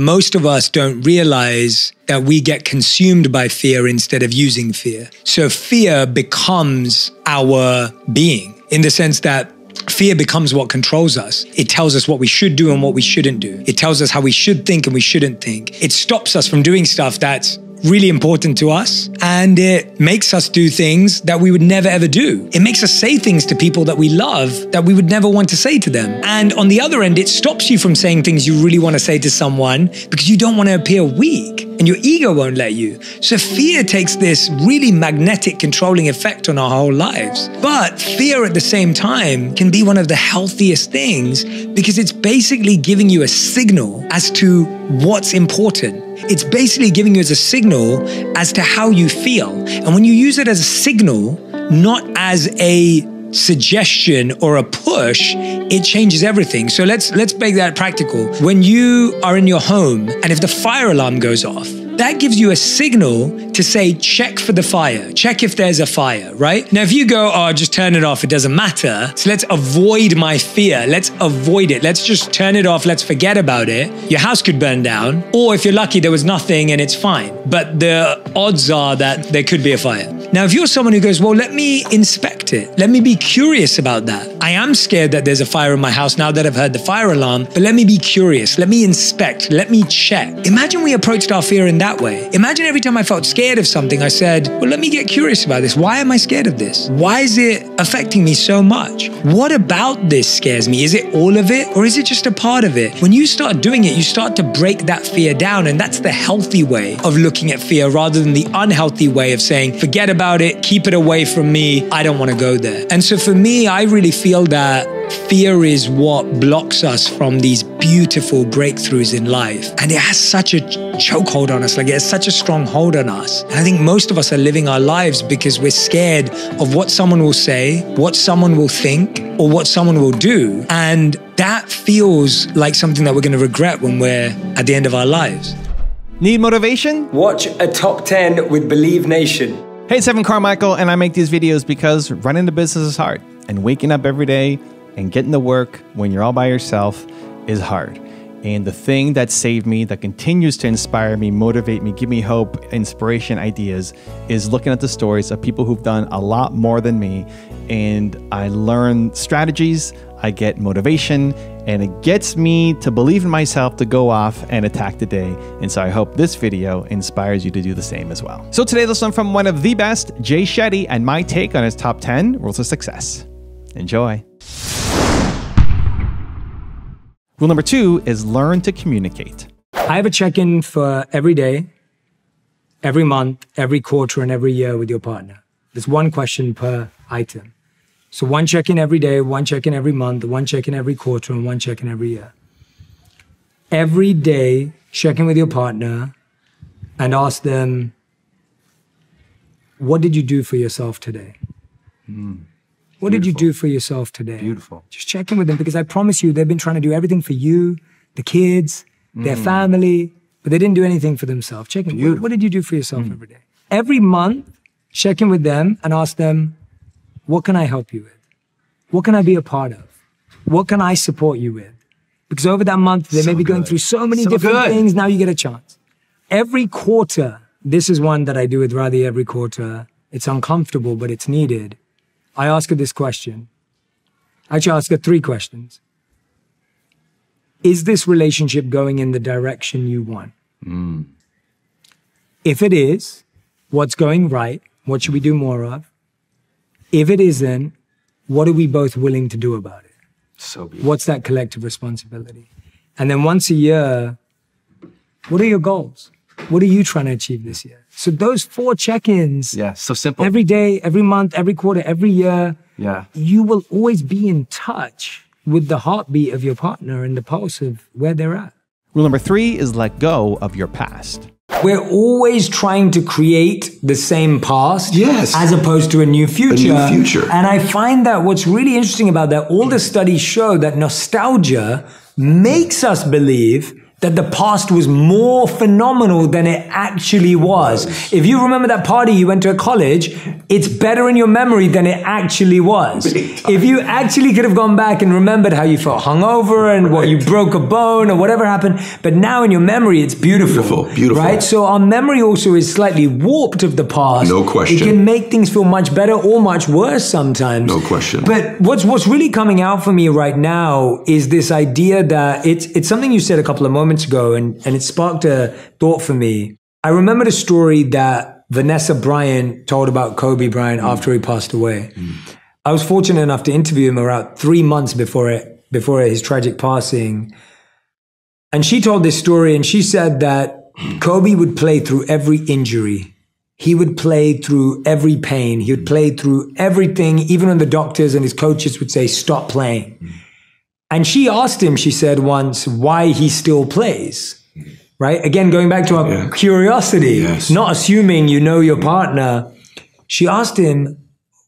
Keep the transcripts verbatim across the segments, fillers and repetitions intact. most of us don't realize that we get consumed by fear instead of using fear. So fear becomes our being, in the sense that fear becomes what controls us. It tells us what we should do and what we shouldn't do. It tells us how we should think and we shouldn't think. It stops us from doing stuff that's really important to us, and it makes us do things that we would never ever do. It makes us say things to people that we love that we would never want to say to them. And on the other end, it stops you from saying things you really want to say to someone because you don't want to appear weak and your ego won't let you. So fear takes this really magnetic controlling effect on our whole lives. But fear at the same time can be one of the healthiest things because it's basically giving you a signal as to what's important. It's basically giving you as a signal as to how you feel. And when you use it as a signal, not as a suggestion or a push, it changes everything. So let's let's make that practical. When you are in your home and if the fire alarm goes off, that gives you a signal to say, check for the fire, check if there's a fire, right? Now, if you go, oh, just turn it off, it doesn't matter. So let's avoid my fear. Let's avoid it. Let's just turn it off. Let's forget about it. Your house could burn down. Or if you're lucky, there was nothing and it's fine. But the odds are that there could be a fire. Now, if you're someone who goes, well, let me inspect it. Let me be curious about that. I am scared that there's a fire in my house now that I've heard the fire alarm, but let me be curious. Let me inspect. Let me check. Imagine we approached our fear in that way. Imagine every time I felt scared of something, I said, well, let me get curious about this. Why am I scared of this? Why is it affecting me so much? What about this scares me? Is it all of it, or is it just a part of it? When you start doing it, you start to break that fear down, and that's the healthy way of looking at fear rather than the unhealthy way of saying, forget about it, keep it away from me, I don't want to go there. And so for me, I really feel that fear is what blocks us from these beautiful breakthroughs in life. And it has such a chokehold on us, like it has such a strong hold on us. And I think most of us are living our lives because we're scared of what someone will say, what someone will think, or what someone will do. And that feels like something that we're going to regret when we're at the end of our lives. Need motivation? Watch a top ten with Believe Nation. Hey, it's Evan Carmichael, and I make these videos because running a business is hard, and waking up every day and getting to work when you're all by yourself is hard. And the thing that saved me, that continues to inspire me, motivate me, give me hope, inspiration, ideas, is looking at the stories of people who've done a lot more than me. And I learn strategies, I get motivation, and it gets me to believe in myself to go off and attack the day. And so I hope this video inspires you to do the same as well. So today, this one from one of the best, Jay Shetty, and my take on his top ten rules of success. Enjoy. Rule number two is learn to communicate. I have a check-in for every day, every month, every quarter, and every year with your partner. There's one question per item. So one check-in every day, one check-in every month, one check-in every quarter, and one check-in every year. Every day, check in with your partner and ask them, what did you do for yourself today? Mm. What Beautiful. did you do for yourself today? Beautiful. Just check in with them, because I promise you, they've been trying to do everything for you, the kids, mm. their family, but they didn't do anything for themselves. Check in. What, what did you do for yourself mm. every day? Every month, check in with them and ask them, what can I help you with? What can I be a part of? What can I support you with? Because over that month, they so may be good. going through so many so different good. things. Now you get a chance. Every quarter, this is one that I do with Radhi every quarter. It's uncomfortable, but it's needed. I ask her this question. Actually, I ask her three questions. Is this relationship going in the direction you want? Mm. If it is, what's going right? What should we do more of? If it isn't, what are we both willing to do about it? So beautiful. What's that collective responsibility? And then once a year, what are your goals? What are you trying to achieve this year? So those four check-ins. Yeah, so simple. Every day, every month, every quarter, every year. Yeah. You will always be in touch with the heartbeat of your partner and the pulse of where they're at. Rule number three is let go of your past. We're always trying to create the same past yes. as opposed to a new future. A new future. And I find that what's really interesting about that, all the studies show that nostalgia makes us believe that the past was more phenomenal than it actually was. If you remember that party you went to at college, it's better in your memory than it actually was. If you actually could have gone back and remembered how you felt hungover and what you broke a bone or whatever happened, but now in your memory it's beautiful. Beautiful, beautiful. Right? So our memory also is slightly warped of the past. No question. It can make things feel much better or much worse sometimes. No question. But what's what's really coming out for me right now is this idea that it's it's something you said a couple of moments ago, and, and it sparked a thought for me. I remembered a story that Vanessa Bryant told about Kobe Bryant mm. after he passed away. Mm. I was fortunate enough to interview him about three months before it, before his tragic passing. And she told this story, and she said that Kobe would play through every injury. He would play through every pain. He would play through everything, even when the doctors and his coaches would say, stop playing. Mm. And she asked him, she said once, why he still plays, right? Again, going back to our yeah. curiosity, yes. not assuming you know your partner. She asked him,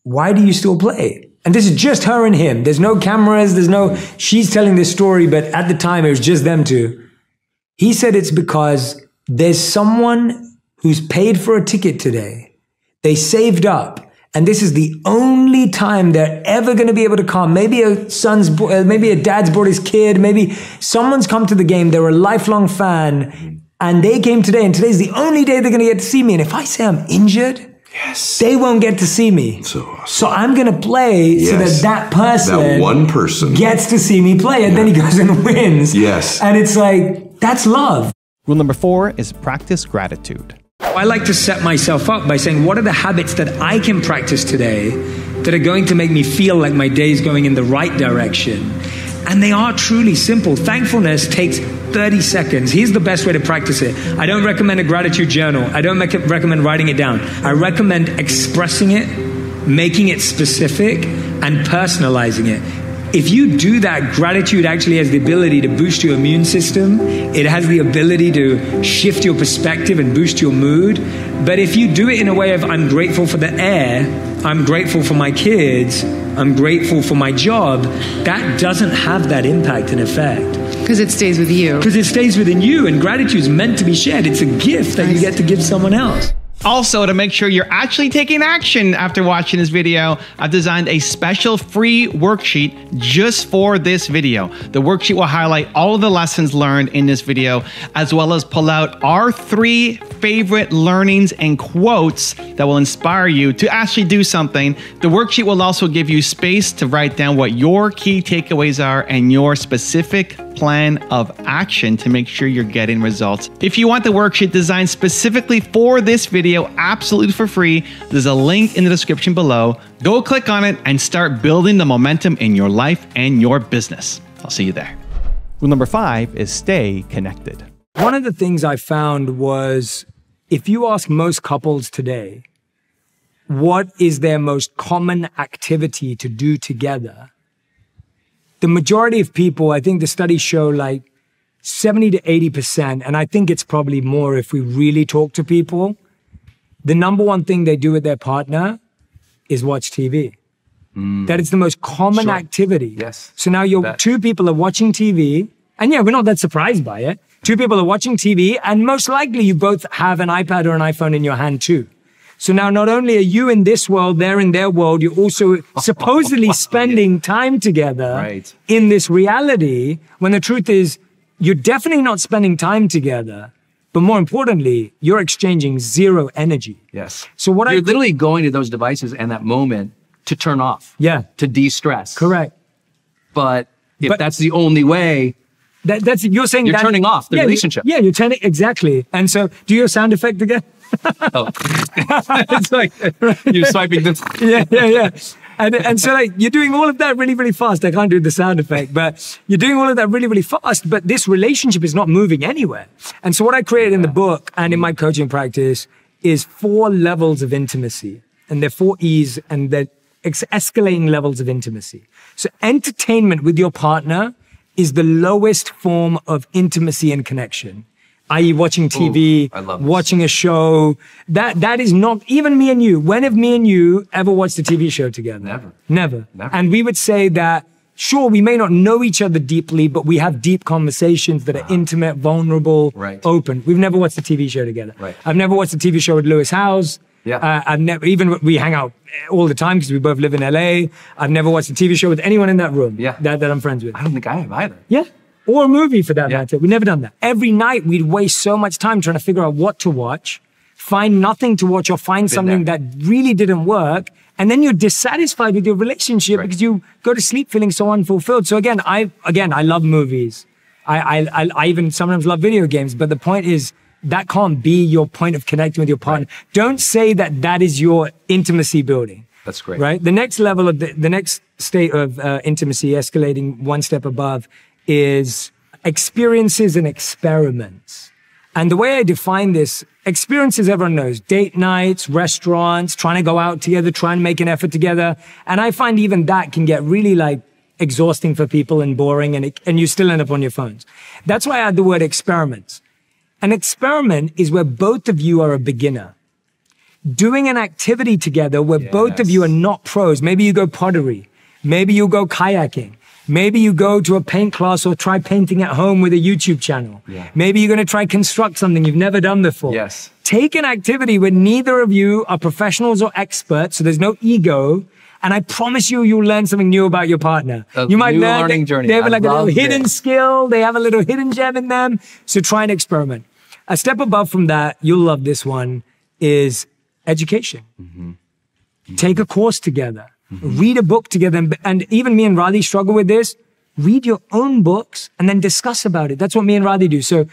why do you still play? And this is just her and him. There's no cameras, there's no, she's telling this story, but at the time it was just them two. He said it's because there's someone who's paid for a ticket today. They saved up. And this is the only time they're ever going to be able to come. Maybe a son's, maybe a dad's brought his kid. Maybe someone's come to the game. They're a lifelong fan and they came today, and today's the only day they're going to get to see me. And if I say I'm injured, yes. they won't get to see me. So, awesome. So I'm going to play yes. so that that person, that one person gets to see me play. And yeah. then he goes and wins. Yes. And it's like, that's love. Rule number four is practice gratitude. I like to set myself up by saying, what are the habits that I can practice today that are going to make me feel like my day is going in the right direction? And they are truly simple. Thankfulness takes thirty seconds. Here's the best way to practice it. I don't recommend a gratitude journal. I don't make it, recommend writing it down. I recommend expressing it, making it specific, and personalizing it. If you do that, gratitude actually has the ability to boost your immune system. It has the ability to shift your perspective and boost your mood. But if you do it in a way of, I'm grateful for the air, I'm grateful for my kids, I'm grateful for my job, that doesn't have that impact and effect. Because it stays with you. Because it stays within you, and gratitude is meant to be shared. It's a gift that you get to give someone else. Also, to make sure you're actually taking action after watching this video, I've designed a special free worksheet just for this video. The worksheet will highlight all of the lessons learned in this video, as well as pull out our three favorite learnings and quotes that will inspire you to actually do something. The worksheet will also give you space to write down what your key takeaways are and your specific plan of action to make sure you're getting results. If you want the worksheet designed specifically for this video, absolutely for free, there's a link in the description below. Go click on it and start building the momentum in your life and your business. I'll see you there. Rule number five is stay connected. One of the things I found was, if you ask most couples today, what is their most common activity to do together? The majority of people, I think the studies show like seventy to eighty percent, and I think it's probably more if we really talk to people, the number one thing they do with their partner is watch T V. Mm. That is the most common sure. activity. Yes. So now your two people are watching T V, and yeah, we're not that surprised by it. Two people are watching T V, and most likely you both have an iPad or an iPhone in your hand too. So now not only are you in this world, they're in their world, you're also supposedly spending time together right. in this reality, when the truth is you're definitely not spending time together, but more importantly, you're exchanging zero energy. Yes. So what you're I- You're literally going to those devices and that moment to turn off. Yeah. To de-stress. Correct. But if but, that's the only way- that, that's, you're saying you're that- You're turning off the yeah, relationship. You, yeah, you're turning, exactly. And so, do your sound effect again? Oh. It's like you're swiping this. Yeah, yeah, yeah. And, and so like you're doing all of that really, really fast. I can't do the sound effect, but you're doing all of that really, really fast, but this relationship is not moving anywhere. And so what I created yeah. in the book and in my coaching practice is four levels of intimacy, and they're four E's, and they're ex escalating levels of intimacy. So entertainment with your partner is the lowest form of intimacy and connection. that is watching T V, Ooh, watching a show. That that is not, even me and you, when have me and you ever watched a T V show together? Never. Never. Never. And we would say that sure, we may not know each other deeply, but we have deep conversations that wow. are intimate, vulnerable, right. open. We've never watched a T V show together. Right. I've never watched a T V show with Lewis Howes. Yeah. Uh, I've never, even we hang out all the time because we both live in L A. I've never watched a T V show with anyone in that room yeah. that, that I'm friends with. I don't think I have either. Yeah. Or a movie for that yeah. matter. We've never done that. Every night we'd waste so much time trying to figure out what to watch, find nothing to watch or find Been something there. that really didn't work. And then you're dissatisfied with your relationship right. because you go to sleep feeling so unfulfilled. So again, I, again, I love movies. I, I, I even sometimes love video games, but the point is, that can't be your point of connecting with your partner. Right. Don't say that that is your intimacy building. That's great. Right? The next level of the, the next state of uh, intimacy, escalating one step above, is experiences and experiments. And the way I define this, experiences everyone knows, date nights, restaurants, trying to go out together, trying to make an effort together. And I find even that can get really like exhausting for people and boring, and, it, and you still end up on your phones. That's why I add the word experiments. An experiment is where both of you are a beginner. Doing an activity together where yes. both of you are not pros. Maybe you go pottery. Maybe you go kayaking. Maybe you go to a paint class or try painting at home with a YouTube channel. Yeah. Maybe you're going to try construct something you've never done before. Yes. Take an activity where neither of you are professionals or experts, so there's no ego. And I promise you, you'll learn something new about your partner. A you might new learn learning they, journey. They have I like a little it. hidden skill. They have a little hidden gem in them. So try and experiment. A step above from that, you'll love this one, is education. Mm-hmm. Mm-hmm. Take a course together. Mm-hmm. Read a book together. And, and even me and Radhi struggle with this. Read your own books and then discuss about it. That's what me and Radhi do. So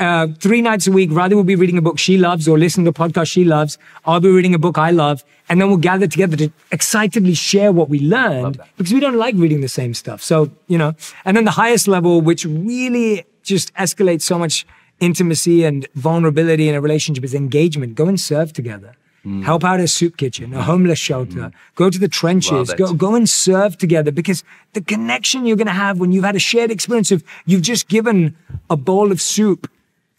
uh, three nights a week, Radhi will be reading a book she loves or listening to a podcast she loves. I'll be reading a book I love. And then we'll gather together to excitedly share what we learned, because we don't like reading the same stuff. So, you know, and then the highest level, which really just escalates so much intimacy and vulnerability in a relationship, is engagement. Go and serve together. Mm. Help out at a soup kitchen, a homeless shelter. Mm. Go to the trenches. Go, go and serve together, because the connection you're going to have when you've had a shared experience of you've just given a bowl of soup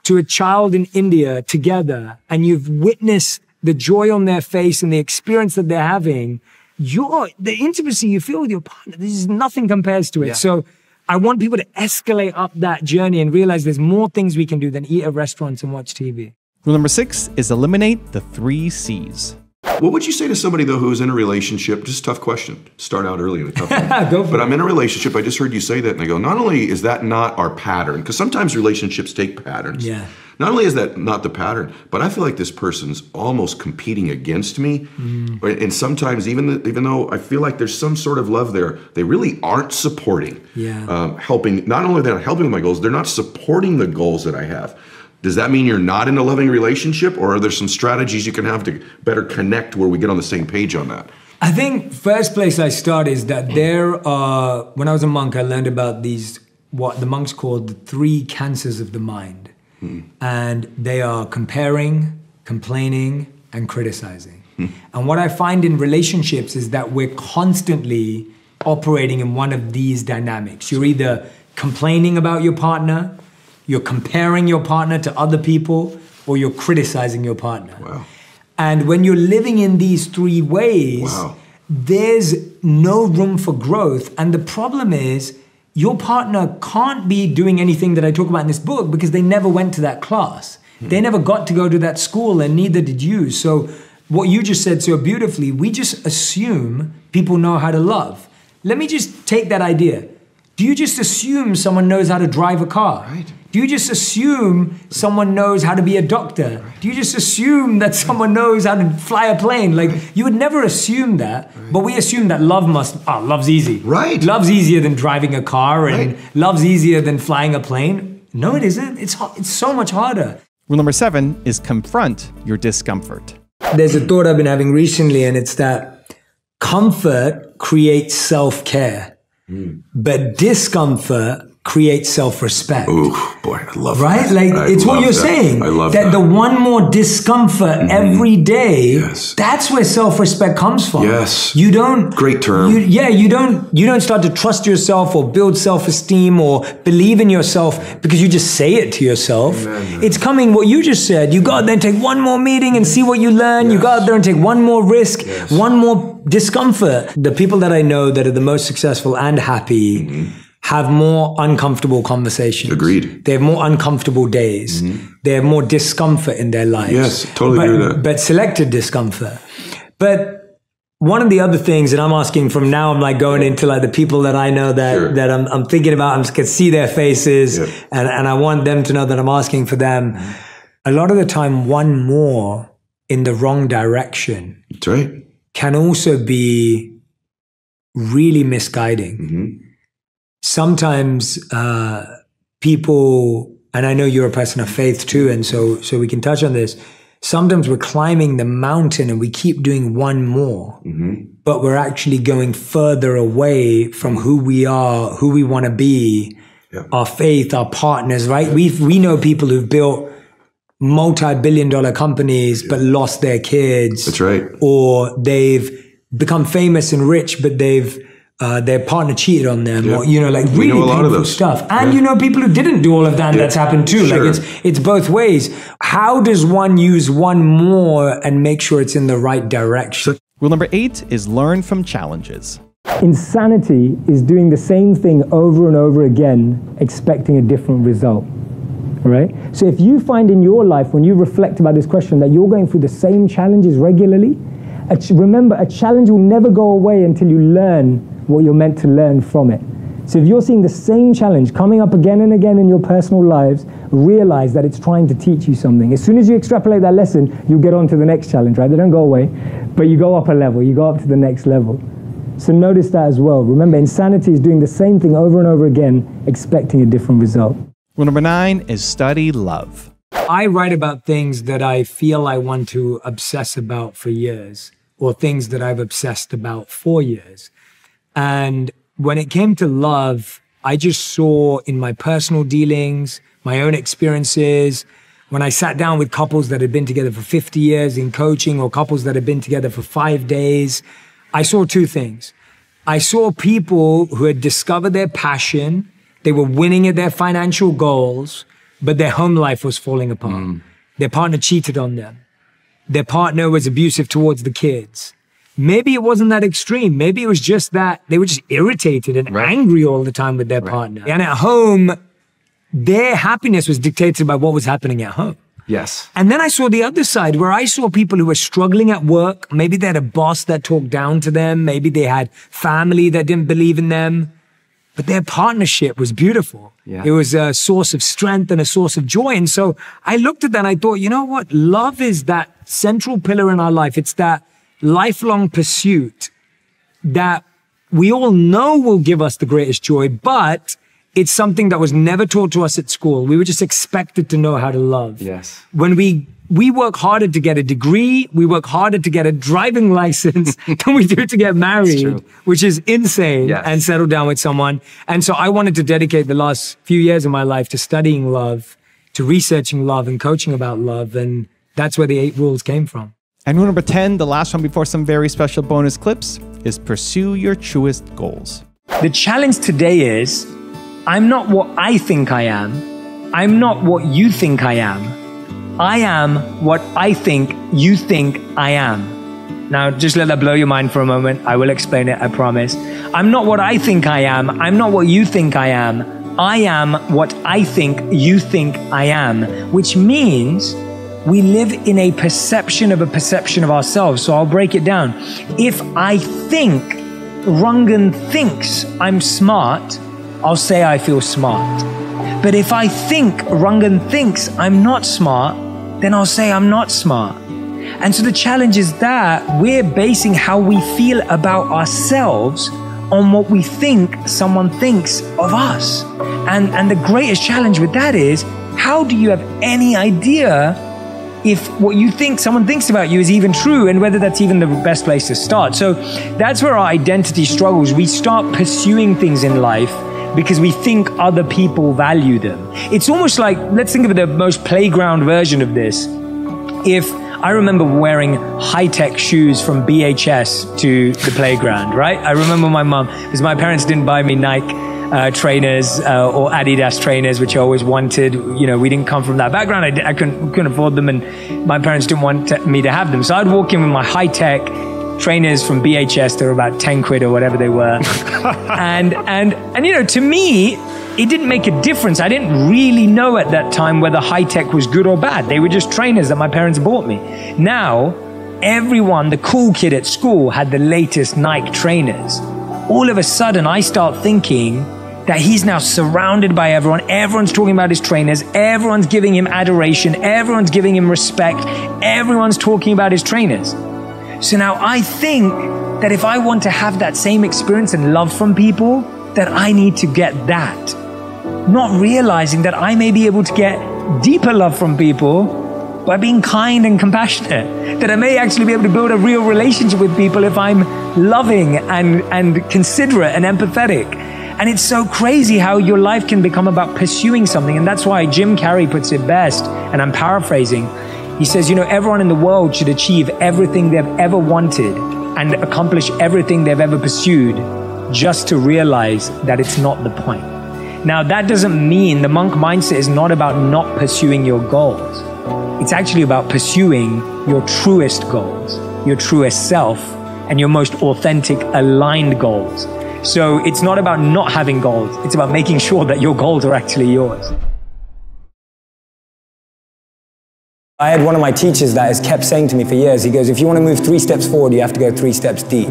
to a child in India together and you've witnessed the joy on their face and the experience that they're having, your, the intimacy you feel with your partner, this is nothing compares to it. Yeah. So I want people to escalate up that journey and realize there's more things we can do than eat at restaurants and watch T V. Rule number six is eliminate the three C's. What would you say to somebody, though, who's in a relationship? Just a tough question. Start out early in a tough one. Go for but it. I'm in a relationship. I just heard you say that, and I go, not only is that not our pattern, because sometimes relationships take patterns. Yeah. Not only is that not the pattern, but I feel like this person's almost competing against me. Mm. And sometimes, even even though I feel like there's some sort of love there, they really aren't supporting, yeah. um, helping. Not only they're not helping with my goals, they're not supporting the goals that I have. Does that mean you're not in a loving relationship, or are there some strategies you can have to better connect where we get on the same page on that? I think first place I start is that there are, when I was a monk, I learned about these, what the monks called the three cancers of the mind. Hmm. And they are comparing, complaining, and criticizing. Hmm. And what I find in relationships is that we're constantly operating in one of these dynamics. You're either complaining about your partner, you're comparing your partner to other people, or you're criticizing your partner. Wow. And when you're living in these three ways, wow. there's no room for growth. And the problem is your partner can't be doing anything that I talk about in this book, because they never went to that class. Hmm. They never got to go to that school, and neither did you. So what you just said so beautifully, we just assume people know how to love. Let me just take that idea. Do you just assume someone knows how to drive a car? Right. Do you just assume someone knows how to be a doctor? Right. Do you just assume that someone knows how to fly a plane? Like, right. you would never assume that, right. but we assume that love must, oh, love's easy. Right. Love's easier than driving a car, and right. love's easier than flying a plane. No, it isn't. It's, it's so much harder. Rule number seven is confront your discomfort. There's a thought I've been having recently, and it's that comfort creates self-care, mm. but discomfort create self-respect. Oh boy, I love right? that. Right? Like, I it's what you're that. saying. I love that. That the one more discomfort mm-hmm. every day, yes. that's where self-respect comes from. Yes. You don't- Great term. You, yeah, you don't, you don't start to trust yourself or build self-esteem or believe in yourself because you just say it to yourself. Amen. It's coming, what you just said. You go out there and take one more meeting and see what you learn. Yes. You go out there and take one more risk, yes. one more discomfort. The people that I know that are the most successful and happy mm-hmm. have more uncomfortable conversations. Agreed. They have more uncomfortable days. Mm-hmm. They have more discomfort in their lives. Yes, totally but, agree with that. But selected discomfort. But one of the other things that I'm asking from now, I'm like going into like the people that I know that, sure. that I'm, I'm thinking about, I can see their faces yep. and, and I want them to know that I'm asking for them. A lot of the time, one more in the wrong direction That's right. can also be really misguiding. Mm-hmm. Sometimes uh, people, and I know you're a person of faith too, and so, so we can touch on this. Sometimes we're climbing the mountain and we keep doing one more, mm-hmm. but we're actually going further away from who we are, who we want to be, yeah. our faith, our partners, right? Yeah. We we know people who've built multi-billion dollar companies, yeah. but lost their kids. That's right. Or they've become famous and rich, but they've, Uh, their partner cheated on them, yeah. or you know, like really know painful stuff. And yeah. you know, people who didn't do all of that, and yeah. that's happened too. Sure. Like it's it's both ways. How does one use one more and make sure it's in the right direction? Rule number eight is learn from challenges. Insanity is doing the same thing over and over again, expecting a different result. All right. So if you find in your life, when you reflect about this question, that you're going through the same challenges regularly, a ch remember a challenge will never go away until you learn what you're meant to learn from it. So if you're seeing the same challenge coming up again and again in your personal lives, realize that it's trying to teach you something. As soon as you extrapolate that lesson, you'll get on to the next challenge, right? They don't go away, but you go up a level, you go up to the next level. So notice that as well. Remember, insanity is doing the same thing over and over again, expecting a different result. Well, number nine is study love. I write about things that I feel I want to obsess about for years, or things that I've obsessed about for years. And when it came to love, I just saw in my personal dealings, my own experiences, when I sat down with couples that had been together for fifty years in coaching, or couples that had been together for five days, I saw two things. I saw people who had discovered their passion, they were winning at their financial goals, but their home life was falling apart. Mm. Their partner cheated on them. Their partner was abusive towards the kids. Maybe it wasn't that extreme. Maybe it was just that they were just irritated and right. angry all the time with their right. partner. And at home, their happiness was dictated by what was happening at home. Yes. And then I saw the other side where I saw people who were struggling at work. Maybe they had a boss that talked down to them. Maybe they had family that didn't believe in them. But their partnership was beautiful. Yeah. It was a source of strength and a source of joy. And so I looked at that and I thought, you know what? Love is that central pillar in our life. It's that lifelong pursuit that we all know will give us the greatest joy, but it's something that was never taught to us at school. We were just expected to know how to love. Yes. When we we work harder to get a degree, we work harder to get a driving license than we do to get married, which is insane, yes. and settle down with someone. And so I wanted to dedicate the last few years of my life to studying love, to researching love and coaching about love. And that's where the eight rules came from. And rule number ten, the last one before some very special bonus clips, is pursue your truest goals. The challenge today is, I'm not what I think I am. I'm not what you think I am. I am what I think you think I am. Now, just let that blow your mind for a moment. I will explain it, I promise. I'm not what I think I am. I'm not what you think I am. I am what I think you think I am, which means we live in a perception of a perception of ourselves. So I'll break it down. If I think Rangan thinks I'm smart, I'll say I feel smart. But if I think Rangan thinks I'm not smart, then I'll say I'm not smart. And so the challenge is that we're basing how we feel about ourselves on what we think someone thinks of us. And, and the greatest challenge with that is, how do you have any idea if what you think someone thinks about you is even true, and whether that's even the best place to start? So that's where our identity struggles. We start pursuing things in life because we think other people value them. It's almost like, let's think of the most playground version of this. If I remember wearing high-tech shoes from B H S to the playground, right? I remember my mom, because my parents didn't buy me Nike Uh, trainers uh, or Adidas trainers, which I always wanted. You know, we didn't come from that background. I, I couldn't, couldn't afford them, and my parents didn't want me to have them. So I'd walk in with my high-tech trainers from B H S that were about ten quid or whatever they were. and, and, and, you know, to me, it didn't make a difference. I didn't really know at that time whether high tech was good or bad. They were just trainers that my parents bought me. Now, everyone, the cool kid at school, had the latest Nike trainers. All of a sudden, I start thinking that he's now surrounded by everyone. Everyone's talking about his trainers. Everyone's giving him adoration. Everyone's giving him respect. Everyone's talking about his trainers. So now I think that if I want to have that same experience and love from people, that I need to get that. Not realizing that I may be able to get deeper love from people by being kind and compassionate. That I may actually be able to build a real relationship with people if I'm loving and, and considerate and empathetic. And it's so crazy how your life can become about pursuing something. And that's why Jim Carrey puts it best, and I'm paraphrasing. He says, you know, everyone in the world should achieve everything they've ever wanted and accomplish everything they've ever pursued, just to realize that it's not the point. Now, that doesn't mean the monk mindset is not about not pursuing your goals. It's actually about pursuing your truest goals, your truest self, and your most authentic, aligned goals. So it's not about not having goals. It's about making sure that your goals are actually yours. I had one of my teachers that has kept saying to me for years, he goes, if you want to move three steps forward, you have to go three steps deep.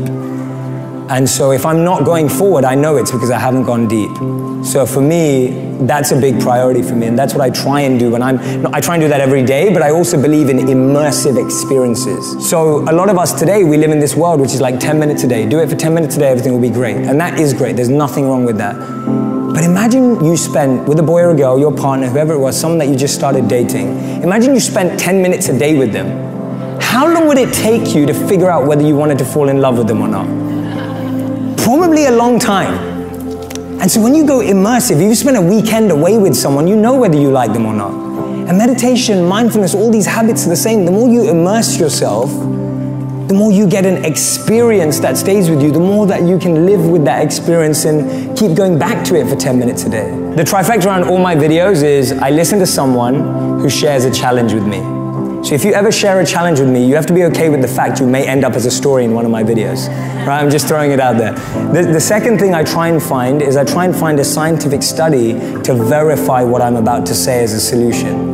And so if I'm not going forward, I know it's because I haven't gone deep. So for me, that's a big priority for me, and that's what I try and do when I'm, I try and do that every day, but I also believe in immersive experiences. So a lot of us today, we live in this world which is like ten minutes a day. Do it for ten minutes a day, everything will be great. And that is great, there's nothing wrong with that. But imagine you spent, with a boy or a girl, your partner, whoever it was, someone that you just started dating. Imagine you spent ten minutes a day with them. How long would it take you to figure out whether you wanted to fall in love with them or not? Probably a long time. And so when you go immersive, you spend a weekend away with someone, you know whether you like them or not. And meditation, mindfulness, all these habits are the same. The more you immerse yourself, the more you get an experience that stays with you, the more that you can live with that experience and keep going back to it for ten minutes a day. The trifecta around all my videos is I listen to someone who shares a challenge with me. So if you ever share a challenge with me, you have to be okay with the fact you may end up as a story in one of my videos. Right? I'm just throwing it out there. The, the second thing I try and find is I try and find a scientific study to verify what I'm about to say as a solution.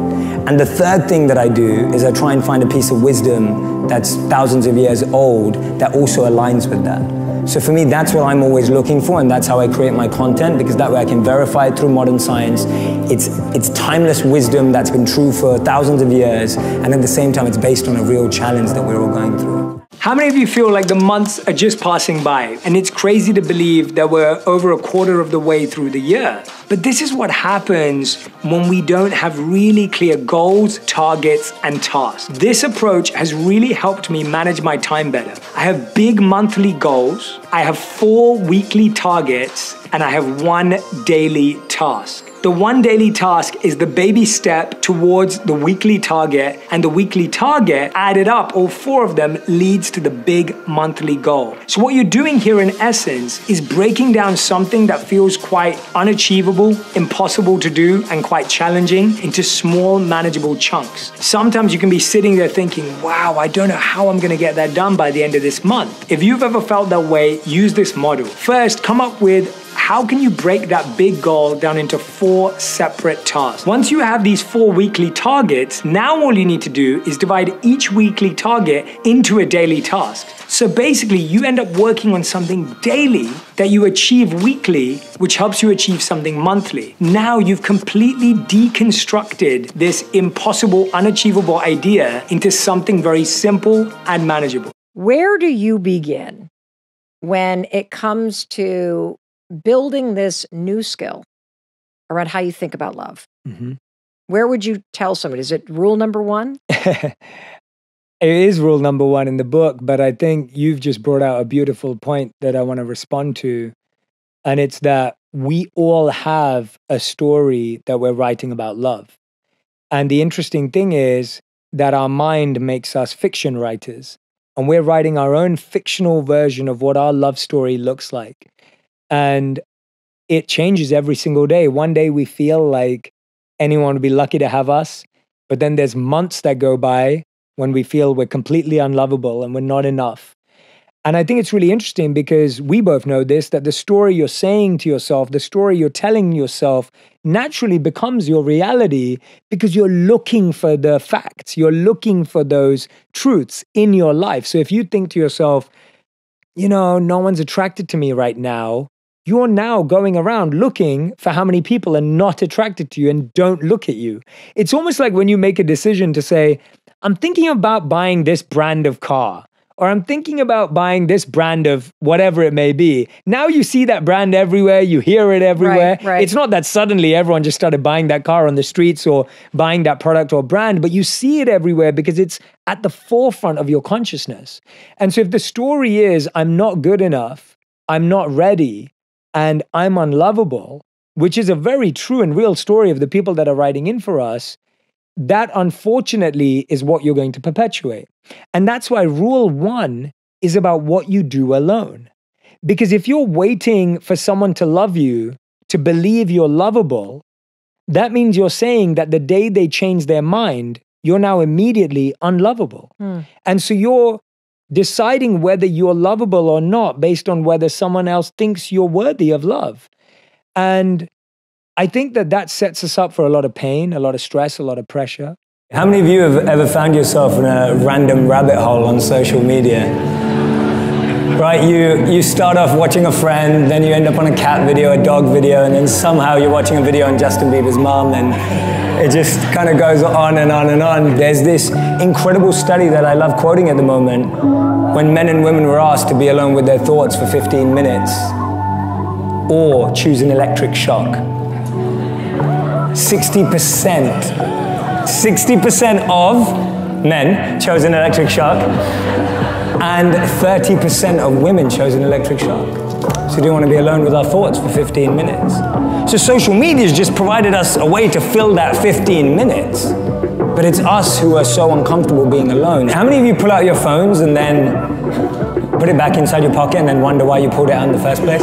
And the third thing that I do is I try and find a piece of wisdom that's thousands of years old that also aligns with that. So for me, that's what I'm always looking for, and that's how I create my content, because that way I can verify it through modern science. It's, it's timeless wisdom that's been true for thousands of years, and at the same time, it's based on a real challenge that we're all going through. How many of you feel like the months are just passing by? And it's crazy to believe that we're over a quarter of the way through the year. But this is what happens when we don't have really clear goals, targets, and tasks. This approach has really helped me manage my time better. I have big monthly goals, I have four weekly targets, and I have one daily task. The one daily task is the baby step towards the weekly target, and the weekly target, added up, all four of them, leads to the big monthly goal. So what you're doing here in essence is breaking down something that feels quite unachievable, impossible to do, and quite challenging into small, manageable chunks. Sometimes you can be sitting there thinking, wow, I don't know how I'm gonna get that done by the end of this month. If you've ever felt that way, use this model. First, come up with how can you break that big goal down into four separate tasks? Once you have these four weekly targets, now all you need to do is divide each weekly target into a daily task. So basically, you end up working on something daily that you achieve weekly, which helps you achieve something monthly. Now you've completely deconstructed this impossible, unachievable idea into something very simple and manageable. Where do you begin when it comes to building this new skill around how you think about love? Mm-hmm. Where would you tell somebody? Is it rule number one? It is rule number one in the book, but I think you've just brought out a beautiful point that I want to respond to. And it's that we all have a story that we're writing about love. And the interesting thing is that our mind makes us fiction writers, and we're writing our own fictional version of what our love story looks like. And it changes every single day. One day we feel like anyone would be lucky to have us, but then there's months that go by when we feel we're completely unlovable and we're not enough. And I think it's really interesting because we both know this, that the story you're saying to yourself, the story you're telling yourself naturally becomes your reality because you're looking for the facts. You're looking for those truths in your life. So if you think to yourself, you know, no one's attracted to me right now, you're now going around looking for how many people are not attracted to you and don't look at you. It's almost like when you make a decision to say, I'm thinking about buying this brand of car, or I'm thinking about buying this brand of whatever it may be. Now you see that brand everywhere, you hear it everywhere. Right, right. It's not that suddenly everyone just started buying that car on the streets or buying that product or brand, but you see it everywhere because it's at the forefront of your consciousness. And so if the story is, I'm not good enough, I'm not ready, and I'm unlovable, which is a very true and real story of the people that are writing in for us, that unfortunately is what you're going to perpetuate. And that's why rule one is about what you do alone. Because if you're waiting for someone to love you, to believe you're lovable, that means you're saying that the day they change their mind, you're now immediately unlovable. Mm. And so you're deciding whether you're lovable or not based on whether someone else thinks you're worthy of love. And I think that that sets us up for a lot of pain, a lot of stress, a lot of pressure. How many of you have ever found yourself in a random rabbit hole on social media? Right, you, you start off watching a friend, then you end up on a cat video, a dog video, and then somehow you're watching a video on Justin Bieber's mom, and it just kind of goes on and on and on. There's this incredible study that I love quoting at the moment, when men and women were asked to be alone with their thoughts for fifteen minutes, or choose an electric shock. sixty percent, sixty percent of men chose an electric shock and thirty percent of women chose an electric shock. So do you want to be alone with our thoughts for fifteen minutes? So social media's just provided us a way to fill that fifteen minutes, but it's us who are so uncomfortable being alone. How many of you pull out your phones and then put it back inside your pocket and then wonder why you pulled it out in the first place?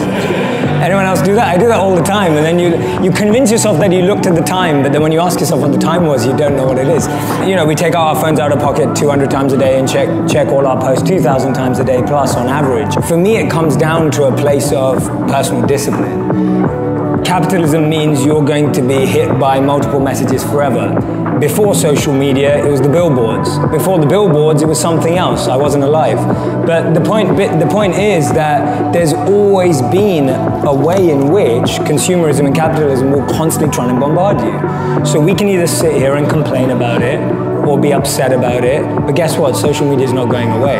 Anyone else do that? I do that all the time. And then you you convince yourself that you looked at the time, but then when you ask yourself what the time was, you don't know what it is. You know, we take our phones out of pocket two hundred times a day and check, check all our posts two thousand times a day plus on average. For me, it comes down to a place of personal discipline. Capitalism means you're going to be hit by multiple messages forever. Before social media, it was the billboards. Before the billboards, it was something else. I wasn't alive. But the point, the point is that there's always been a way in which consumerism and capitalism will constantly try and bombard you. So we can either sit here and complain about it or be upset about it. But guess what? Social media is not going away.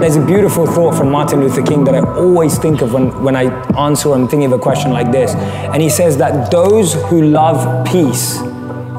There's a beautiful thought from Martin Luther King that I always think of when, when I answer or I'm thinking of a question like this. And he says that those who love peace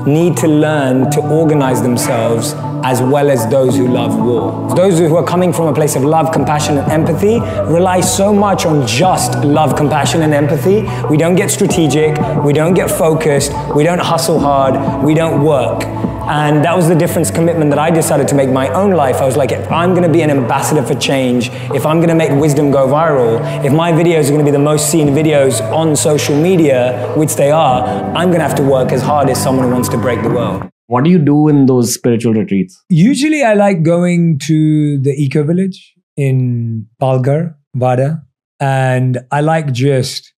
need to learn to organize themselves as well as those who love war. Those who are coming from a place of love, compassion, and empathy rely so much on just love, compassion, and empathy. We don't get strategic, we don't get focused, we don't hustle hard, we don't work. And that was the difference commitment that I decided to make my own life. I was like, if I'm gonna be an ambassador for change, if I'm gonna make wisdom go viral, if my videos are gonna be the most seen videos on social media, which they are, I'm gonna have to work as hard as someone who wants to break the world. What do you do in those spiritual retreats? Usually I like going to the eco village in Palghar, Wada, and I like just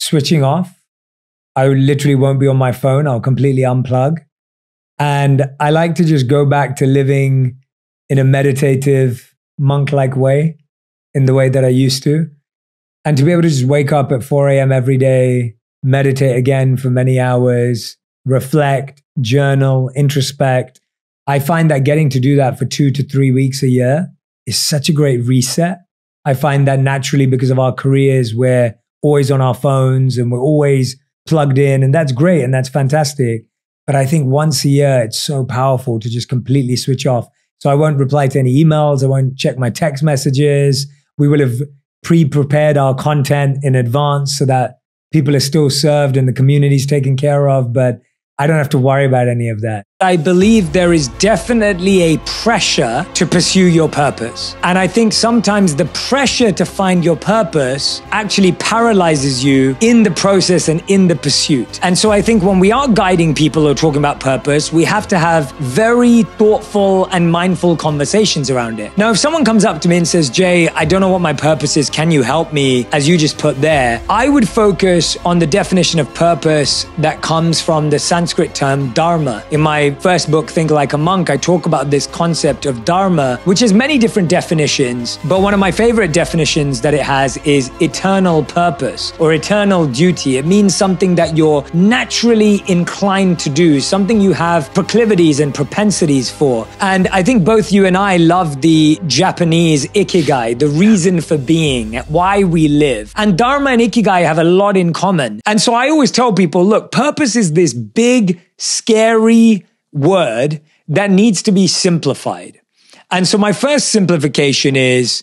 switching off. I literally won't be on my phone. I'll completely unplug. And I like to just go back to living in a meditative, monk-like way, in the way that I used to. And to be able to just wake up at four A M every day, meditate again for many hours, reflect, journal, introspect. I find that getting to do that for two to three weeks a year is such a great reset. I find that naturally because of our careers, we're always on our phones and we're always plugged in, and that's great and that's fantastic. But I think once a year, it's so powerful to just completely switch off. So I won't reply to any emails. I won't check my text messages. We will have pre-prepared our content in advance so that people are still served and the community's taken care of. But I don't have to worry about any of that. I believe there is definitely a pressure to pursue your purpose. And I think sometimes the pressure to find your purpose actually paralyzes you in the process and in the pursuit. And so I think when we are guiding people or talking about purpose, we have to have very thoughtful and mindful conversations around it. Now, if someone comes up to me and says, Jay, I don't know what my purpose is, can you help me? As you just put there, I would focus on the definition of purpose that comes from the Sanskrit term dharma. In my first book, Think Like a Monk, I talk about this concept of dharma, which has many different definitions, but one of my favorite definitions that it has is eternal purpose or eternal duty. It means something that you're naturally inclined to do, something you have proclivities and propensities for. And I think both you and I love the Japanese ikigai, the reason for being, why we live. And dharma and ikigai have a lot in common. And so I always tell people, look, purpose is this big, scary word that needs to be simplified. And so my first simplification is,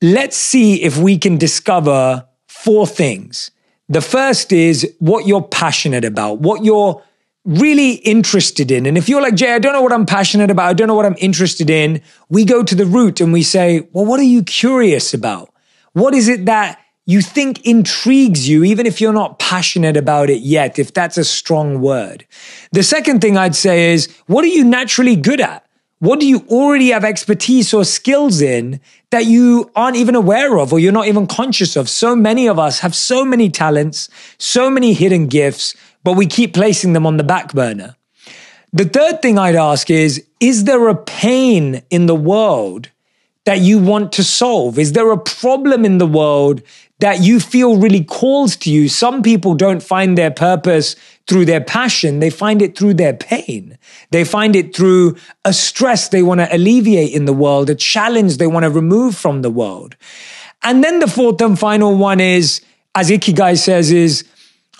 let's see if we can discover four things. The first is what you're passionate about, what you're really interested in. And if you're like, Jay, I don't know what I'm passionate about, I don't know what I'm interested in, we go to the root and we say, well, what are you curious about? What is it that you think intrigues you, even if you're not passionate about it yet, if that's a strong word? The second thing I'd say is, what are you naturally good at? What do you already have expertise or skills in that you aren't even aware of or you're not even conscious of? So many of us have so many talents, so many hidden gifts, but we keep placing them on the back burner. The third thing I'd ask is, is there a pain in the world that you want to solve? Is there a problem in the world that you feel really calls to you? Some people don't find their purpose through their passion. They find it through their pain. They find it through a stress they want to alleviate in the world, a challenge they want to remove from the world. And then the fourth and final one is, as Ikigai says, is,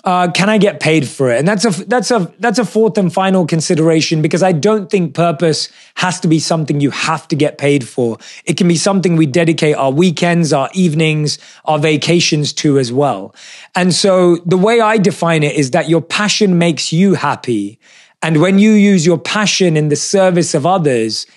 Uh, can I get paid for it? And that's a, that's a, that's a fourth and final consideration, because I don't think purpose has to be something you have to get paid for. It can be something we dedicate our weekends, our evenings, our vacations to as well. And so the way I define it is that your passion makes you happy. And when you use your passion in the service of others,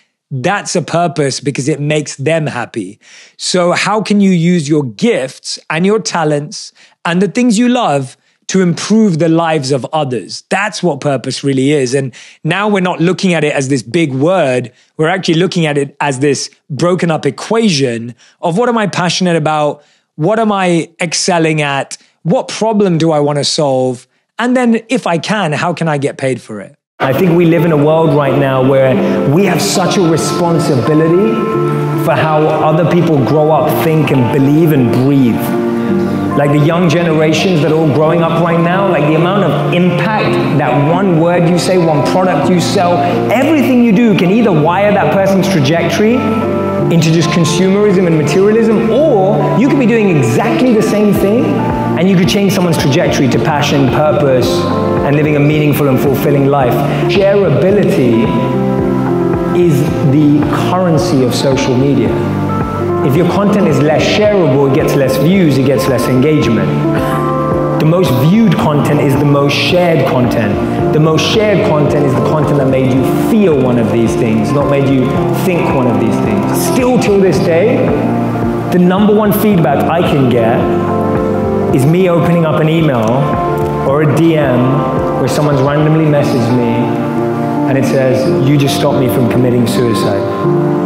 that's a purpose, because it makes them happy. So how can you use your gifts and your talents and the things you love to improve the lives of others? That's what purpose really is. And now we're not looking at it as this big word. We're actually looking at it as this broken up equation of, what am I passionate about? What am I excelling at? What problem do I want to solve? And then, if I can, how can I get paid for it? I think we live in a world right now where we have such a responsibility for how other people grow up, think, and believe and breathe. Like the young generations that are all growing up right now, like the amount of impact that one word you say, one product you sell, everything you do can either wire that person's trajectory into just consumerism and materialism, or you could be doing exactly the same thing and you could change someone's trajectory to passion, purpose, and living a meaningful and fulfilling life. Shareability is the currency of social media. If your content is less shareable, it gets less views, it gets less engagement. The most viewed content is the most shared content. The most shared content is the content that made you feel one of these things, not made you think one of these things. Still till this day, the number one feedback I can get is me opening up an email or a D M where someone's randomly messaged me and it says, you just stopped me from committing suicide.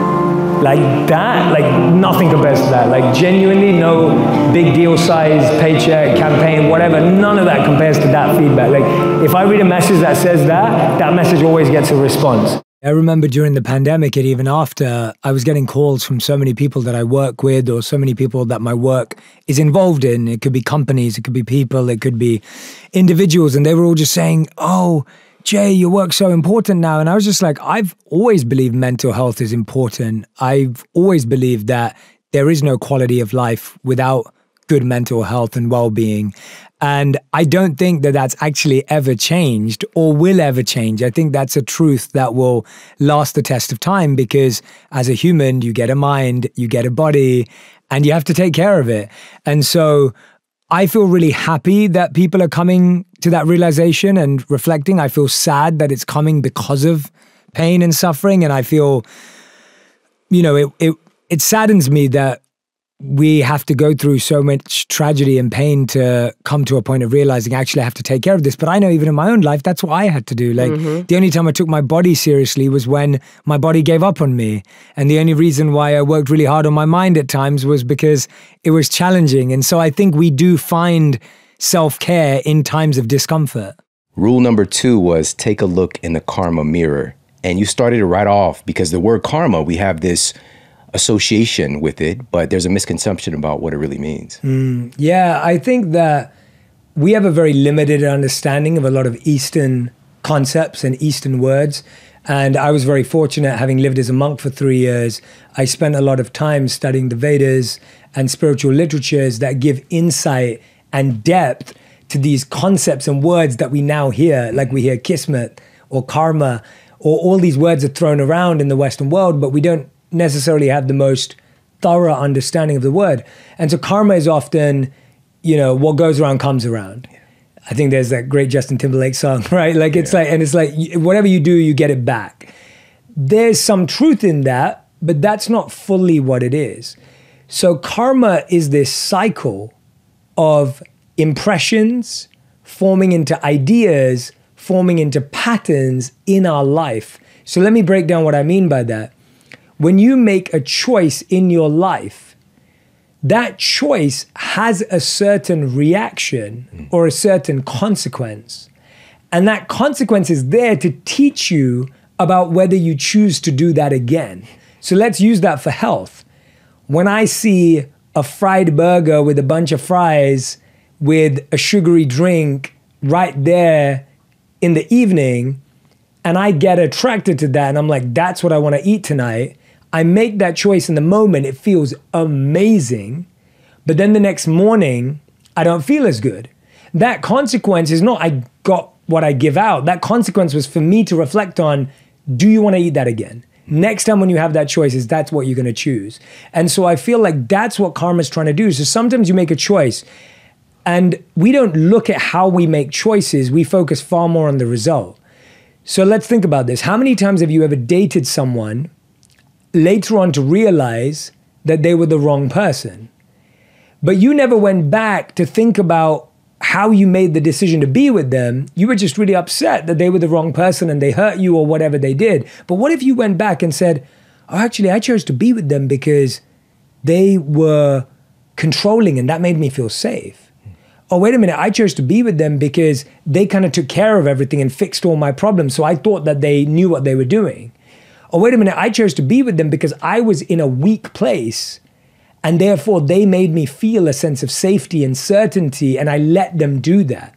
Like that, like nothing compares to that. Like genuinely, no big deal size, paycheck, campaign, whatever, none of that compares to that feedback. Like if I read a message that says that, that message always gets a response. I remember during the pandemic and even after, I was getting calls from so many people that I work with, or so many people that my work is involved in. It could be companies, it could be people, it could be individuals. And they were all just saying, oh, Jay, your work's so important now. And I was just like, I've always believed mental health is important. I've always believed that there is no quality of life without good mental health and well-being. And I don't think that that's actually ever changed or will ever change. I think that's a truth that will last the test of time, because as a human, you get a mind, you get a body, and you have to take care of it. And so I feel really happy that people are coming to that realization and reflecting. I feel sad that it's coming because of pain and suffering. And I feel, you know, it, it, it saddens me that we have to go through so much tragedy and pain to come to a point of realizing, actually, I have to take care of this. But I know even in my own life, that's what I had to do. Like, mm-hmm. the only time I took my body seriously was when my body gave up on me. And the only reason why I worked really hard on my mind at times was because it was challenging. And so I think we do find self-care in times of discomfort. Rule number two was take a look in the karma mirror. And you started it right off because the word karma, we have this association with it, but there's a misconception about what it really means. Mm, yeah, I think that we have a very limited understanding of a lot of Eastern concepts and Eastern words. And I was very fortunate, having lived as a monk for three years, I spent a lot of time studying the Vedas and spiritual literatures that give insight and depth to these concepts and words that we now hear, like we hear kismet or karma, or all these words are thrown around in the Western world, but we don't necessarily have the most thorough understanding of the word. And so karma is often, you know, what goes around comes around. Yeah. I think there's that great Justin Timberlake song, right? Like it's yeah. like, and it's like, whatever you do, you get it back. There's some truth in that, but that's not fully what it is. So karma is this cycle of impressions forming into ideas, forming into patterns in our life. So let me break down what I mean by that. When you make a choice in your life, that choice has a certain reaction or a certain consequence. And that consequence is there to teach you about whether you choose to do that again. So let's use that for health. When I see a fried burger with a bunch of fries with a sugary drink right there in the evening, and I get attracted to that and I'm like, that's what I want to eat tonight. I make that choice in the moment, it feels amazing, but then the next morning, I don't feel as good. That consequence is not I got what I give out. That consequence was for me to reflect on, do you want to eat that again? Next time when you have that choice, is that's what you're going to choose. And so I feel like that's what karma is trying to do. So sometimes you make a choice and we don't look at how we make choices. We focus far more on the result. So let's think about this. How many times have you ever dated someone later on to realize that they were the wrong person? But you never went back to think about how you made the decision to be with them. You were just really upset that they were the wrong person and they hurt you or whatever they did. But what if you went back and said, oh, actually, I chose to be with them because they were controlling and that made me feel safe. Oh, wait a minute, I chose to be with them because they kind of took care of everything and fixed all my problems. So I thought that they knew what they were doing. Oh, wait a minute, I chose to be with them because I was in a weak place and therefore they made me feel a sense of safety and certainty and I let them do that.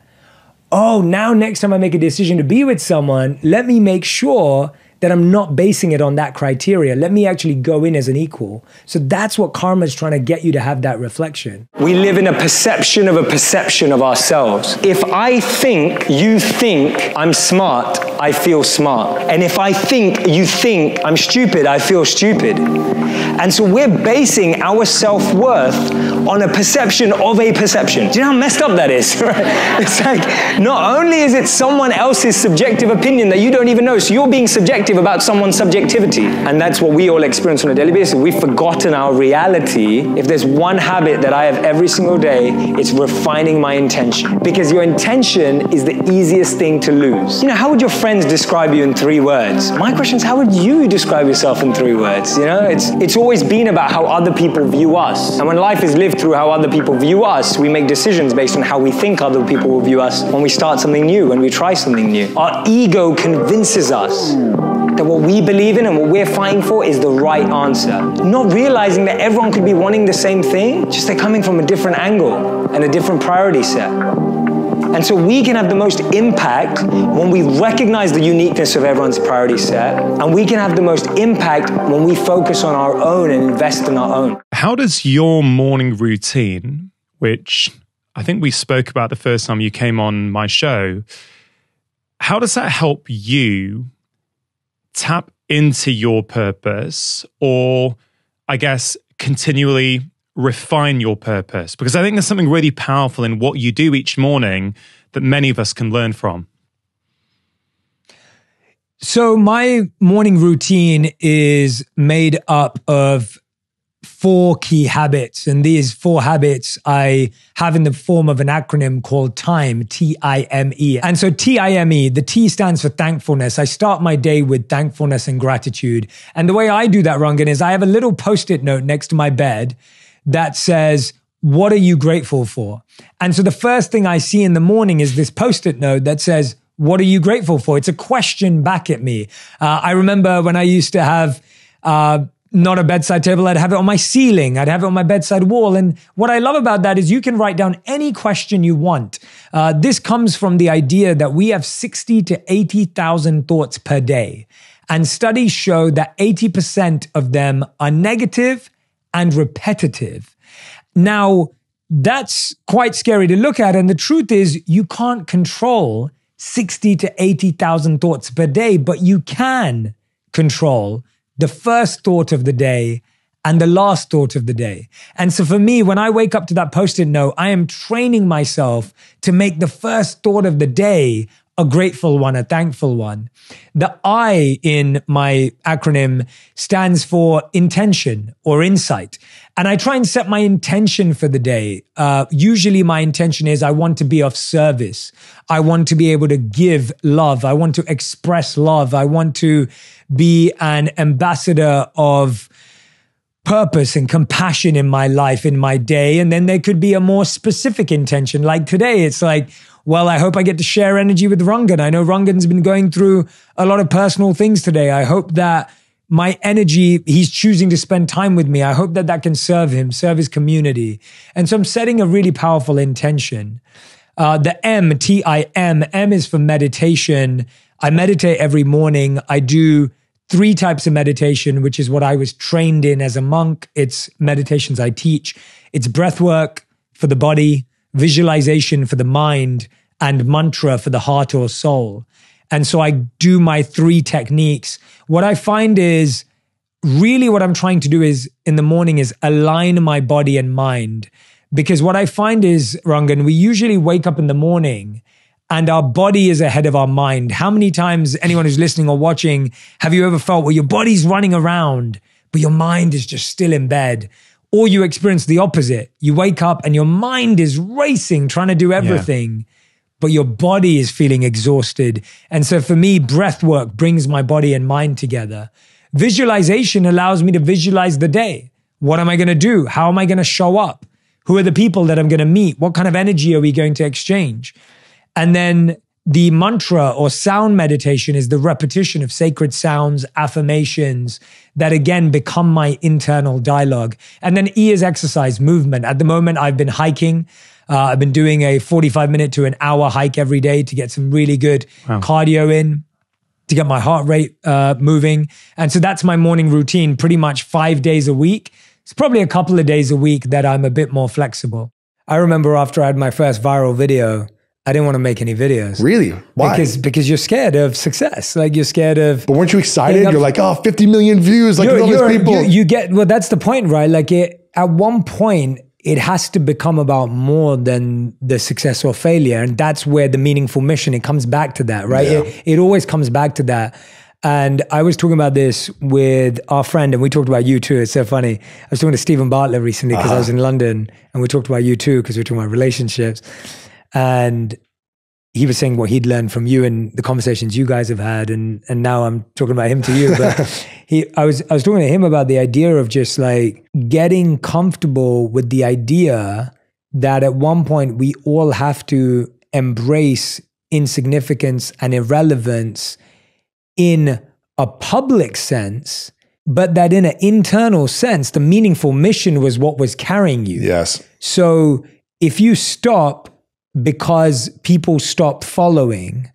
Oh, now next time I make a decision to be with someone, let me make sure that I'm not basing it on that criteria. Let me actually go in as an equal. So that's what karma is trying to get you to have that reflection. We live in a perception of a perception of ourselves. If I think you think I'm smart, I feel smart. And if I think you think I'm stupid, I feel stupid. And so we're basing our self-worth on a perception of a perception. Do you know how messed up that is? It's like, not only is it someone else's subjective opinion that you don't even know, so you're being subjective about someone's subjectivity. And that's what we all experience on a daily basis. We've forgotten our reality. If there's one habit that I have every single day, it's refining my intention. Because your intention is the easiest thing to lose. You know, how would your friends describe you in three words? My question is, how would you describe yourself in three words? You know, it's, it's always been about how other people view us. And when life is lived through how other people view us, we make decisions based on how we think other people will view us when we start something new, when we try something new. Our ego convinces us that what we believe in and what we're fighting for is the right answer. Not realizing that everyone could be wanting the same thing, just they're coming from a different angle and a different priority set. And so we can have the most impact when we recognize the uniqueness of everyone's priority set, and we can have the most impact when we focus on our own and invest in our own. How does your morning routine, which I think we spoke about the first time you came on my show, how does that help you tap into your purpose, or I guess continually refine your purpose? Because I think there's something really powerful in what you do each morning that many of us can learn from. So my morning routine is made up of four key habits. And these four habits I have in the form of an acronym called TIME, T I M E. And so T I M E, the T stands for thankfulness. I start my day with thankfulness and gratitude. And the way I do that, Rangan, is I have a little post-it note next to my bed that says, what are you grateful for? And so the first thing I see in the morning is this post-it note that says, what are you grateful for? It's a question back at me. Uh, I remember when I used to have... Uh, not a bedside table, I'd have it on my ceiling, I'd have it on my bedside wall. And what I love about that is you can write down any question you want. Uh, this comes from the idea that we have sixty to eighty thousand thoughts per day. And studies show that eighty percent of them are negative and repetitive. Now, that's quite scary to look at. And the truth is you can't control sixty to eighty thousand thoughts per day, but you can control the first thought of the day and the last thought of the day. And so for me, when I wake up to that post-it note, I am training myself to make the first thought of the day a grateful one, a thankful one. The I in my acronym stands for intention or insight. And I try and set my intention for the day. Uh, usually my intention is I want to be of service. I want to be able to give love. I want to express love. I want to be an ambassador of purpose and compassion in my life, in my day. And then there could be a more specific intention. Like today, it's like, well, I hope I get to share energy with Rangan. I know Rangan's been going through a lot of personal things today. I hope that my energy, he's choosing to spend time with me. I hope that that can serve him, serve his community. And so I'm setting a really powerful intention. Uh, the M, T I M, M is for meditation. I meditate every morning. I do three types of meditation, which is what I was trained in as a monk. It's meditations I teach. It's breath work for the body, visualization for the mind, and mantra for the heart or soul. And so I do my three techniques. What I find is really what I'm trying to do is in the morning is align my body and mind. Because what I find is, Rangan, we usually wake up in the morning and our body is ahead of our mind. How many times, anyone who's listening or watching, have you ever felt where your body's running around, but your mind is just still in bed? Or you experience the opposite. You wake up and your mind is racing, trying to do everything, yeah. but your body is feeling exhausted. And so for me, breath work brings my body and mind together. Visualization allows me to visualize the day. What am I going to do? How am I going to show up? Who are the people that I'm going to meet? What kind of energy are we going to exchange? And then the mantra or sound meditation is the repetition of sacred sounds, affirmations that again become my internal dialogue. And then E is exercise, movement. At the moment, I've been hiking. Uh, I've been doing a forty-five minute to an hour hike every day to get some really good wow. cardio in, to get my heart rate uh, moving. And so that's my morning routine, pretty much five days a week. It's probably a couple of days a week that I'm a bit more flexible. I remember after I had my first viral video, I didn't want to make any videos. Really? Why? Because, because you're scared of success. Like you're scared of... But weren't you excited? You're like, oh, fifty million views. Like all these people. You, you get... Well, that's the point, right? Like it, at one point, it has to become about more than the success or failure. And that's where the meaningful mission, it comes back to that, right? Yeah. It, it always comes back to that. And I was talking about this with our friend, and we talked about you too. It's so funny. I was talking to Stephen Bartlett recently because uh-huh. I was in London, and we talked about you too because we were talking about relationships. And he was saying what he'd learned from you and the conversations you guys have had. And and now I'm talking about him to you. But he, I was I was talking to him about the idea of just like getting comfortable with the idea that at one point we all have to embrace insignificance and irrelevance in a public sense, but that in an internal sense, the meaningful mission was what was carrying you. Yes. So if you stop because people stop following,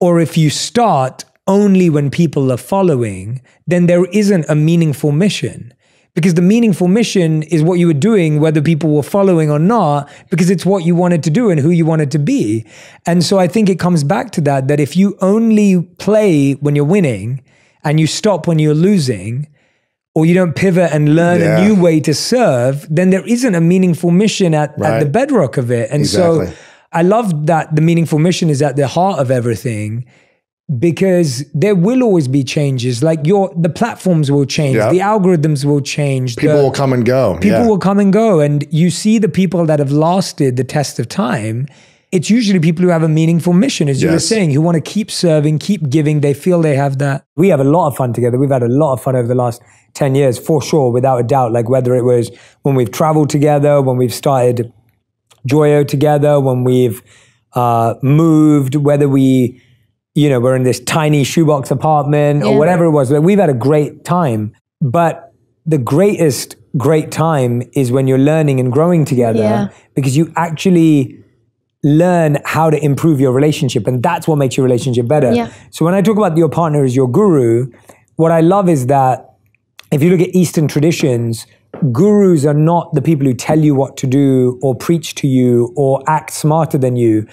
or if you start only when people are following, then there isn't a meaningful mission. Because the meaningful mission is what you were doing, whether people were following or not, because it's what you wanted to do and who you wanted to be. And so I think it comes back to that, that if you only play when you're winning and you stop when you're losing, or you don't pivot and learn yeah. a new way to serve, then there isn't a meaningful mission at, right. at the bedrock of it. And exactly. so I love that the meaningful mission is at the heart of everything, because there will always be changes. Like your, the platforms will change, yep. the algorithms will change. People the, will come and go. People yeah. will come and go. And you see the people that have lasted the test of time, it's usually people who have a meaningful mission, as yes. you were saying, who want to keep serving, keep giving. They feel they have that. We have a lot of fun together. We've had a lot of fun over the last ten years, for sure, without a doubt. Like whether it was when we've traveled together, when we've started Joyo together, when we've uh, moved, whether we, you know, we're in this tiny shoebox apartment yeah. or whatever it was. Like we've had a great time. But the greatest great time is when you're learning and growing together yeah. because you actually learn how to improve your relationship, and that's what makes your relationship better. Yeah. So when I talk about your partner as your guru, what I love is that if you look at Eastern traditions, gurus are not the people who tell you what to do or preach to you or act smarter than you.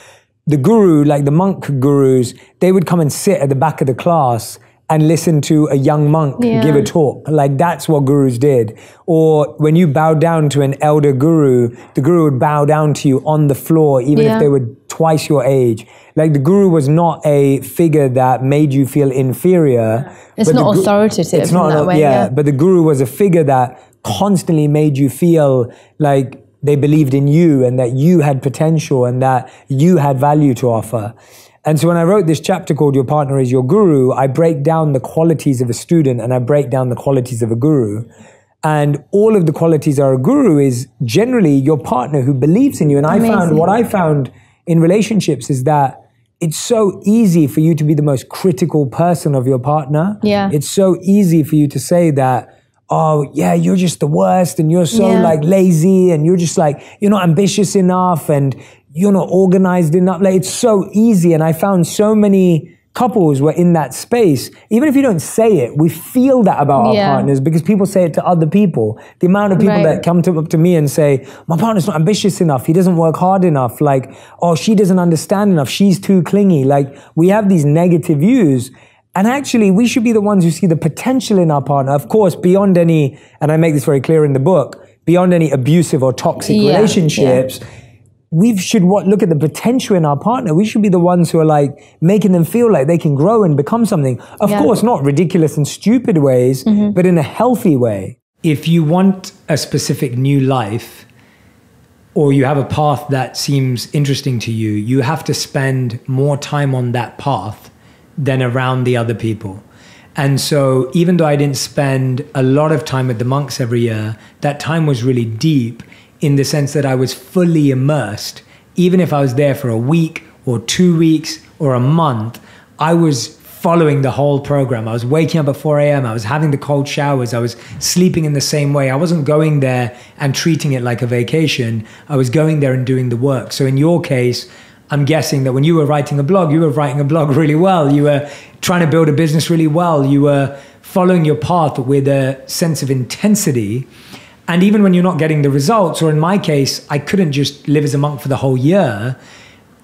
The guru, like the monk gurus, they would come and sit at the back of the class and listen to a young monk yeah. give a talk. Like that's what gurus did. Or when you bow down to an elder guru, the guru would bow down to you on the floor, even yeah. if they were twice your age. Like the guru was not a figure that made you feel inferior. It's not authoritative it's not in that way. Yeah, yeah, but the guru was a figure that constantly made you feel like they believed in you and that you had potential and that you had value to offer. And so when I wrote this chapter called Your Partner is Your Guru, I break down the qualities of a student and I break down the qualities of a guru. And all of the qualities are a guru is generally your partner who believes in you. And Amazing. I found, what I found in relationships is that it's so easy for you to be the most critical person of your partner. Yeah. It's so easy for you to say that, oh yeah, you're just the worst and you're so yeah. like lazy and you're just like, you're not ambitious enough and you're not organized enough. Like it's so easy. And I found so many couples were in that space. Even if you don't say it, we feel that about yeah. our partners because people say it to other people. The amount of people right. that come to, up to me and say, my partner's not ambitious enough. He doesn't work hard enough. Like, oh, she doesn't understand enough. She's too clingy. Like we have these negative views. And actually we should be the ones who see the potential in our partner. Of course, beyond any, and I make this very clear in the book, beyond any abusive or toxic yeah. relationships, yeah. we should look at the potential in our partner. We should be the ones who are like making them feel like they can grow and become something. Of yeah. course, not ridiculous and stupid ways, mm-hmm. but in a healthy way. If you want a specific new life or you have a path that seems interesting to you, you have to spend more time on that path than around the other people. And so even though I didn't spend a lot of time with the monks every year, that time was really deep, in the sense that I was fully immersed. Even if I was there for a week or two weeks or a month, I was following the whole program. I was waking up at four A M, I was having the cold showers, I was sleeping in the same way. I wasn't going there and treating it like a vacation. I was going there and doing the work. So in your case, I'm guessing that when you were writing a blog, you were writing a blog really well. You were trying to build a business really well. You were following your path with a sense of intensity. And even when you're not getting the results, or in my case, I couldn't just live as a monk for the whole year,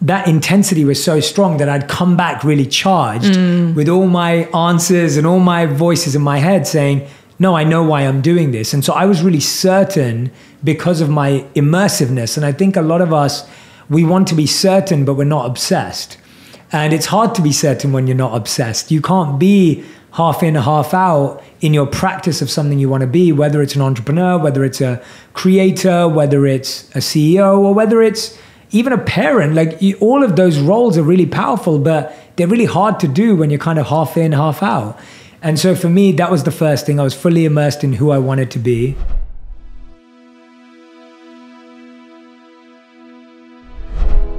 that intensity was so strong that I'd come back really charged mm. with all my answers and all my voices in my head saying, no, I know why I'm doing this. And so I was really certain because of my immersiveness. And I think a lot of us, we want to be certain, but we're not obsessed. And it's hard to be certain when you're not obsessed. You can't be half in, half out in your practice of something you want to be, whether it's an entrepreneur, whether it's a creator, whether it's a C E O, or whether it's even a parent. Like you, all of those roles are really powerful, but they're really hard to do when you're kind of half in, half out. And so for me, that was the first thing. I was fully immersed in who I wanted to be.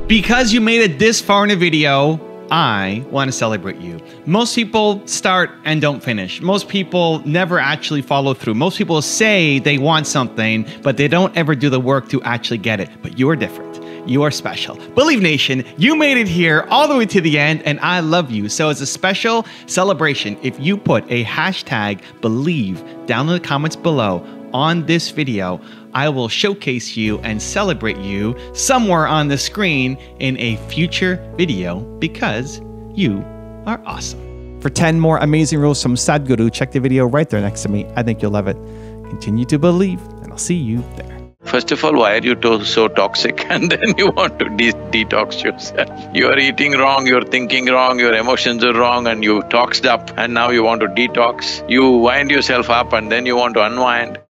Because you made it this far in a video, I want to celebrate you. Most people start and don't finish. Most people never actually follow through. Most people say they want something, but they don't ever do the work to actually get it. But you are different. You are special. Believe Nation, you made it here all the way to the end, and I love you. So as a special celebration, if you put a hashtag believe down in the comments below on this video, I will showcase you and celebrate you somewhere on the screen in a future video because you are awesome. For ten more amazing rules from Sadhguru, check the video right there next to me. I think you'll love it. Continue to believe, and I'll see you there. First of all, why are you so toxic? And then you want to de detox yourself. You are eating wrong, you are thinking wrong, your emotions are wrong and you toxed up and now you want to detox. You wind yourself up and then you want to unwind.